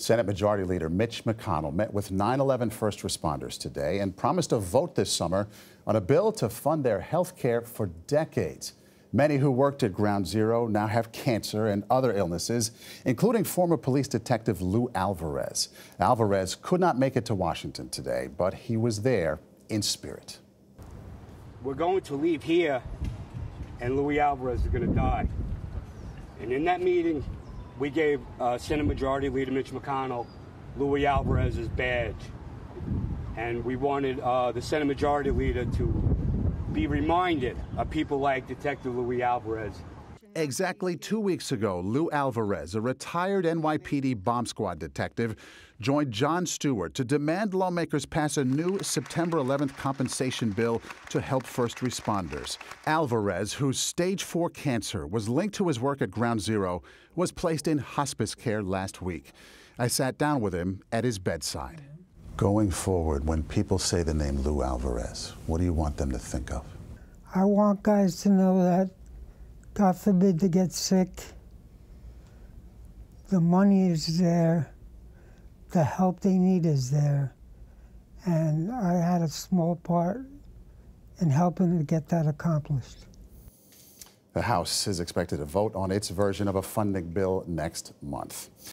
Senate Majority Leader Mitch McConnell met with 9/11 first responders today and promised a vote this summer on a bill to fund their health care for decades. Many who worked at Ground Zero now have cancer and other illnesses, including former police detective Lou Alvarez. Alvarez could not make it to Washington today, but he was there in spirit. We're going to leave here, and Louis Alvarez is going to die. And in that meeting, we gave Senate Majority Leader Mitch McConnell Louis Alvarez's badge. And we wanted the Senate Majority Leader to be reminded of people like Detective Louis Alvarez. Exactly 2 weeks ago, Lou Alvarez, a retired NYPD bomb squad detective, joined Jon Stewart to demand lawmakers pass a new September 11th compensation bill to help first responders. Alvarez, whose stage 4 cancer was linked to his work at Ground Zero, was placed in hospice care last week. I sat down with him at his bedside. Going forward, when people say the name Lou Alvarez, what do you want them to think of? I want guys to know that, God forbid, to get sick, the money is there, the help they need is there, and I had a small part in helping to get that accomplished. The House is expected to vote on its version of a funding bill next month.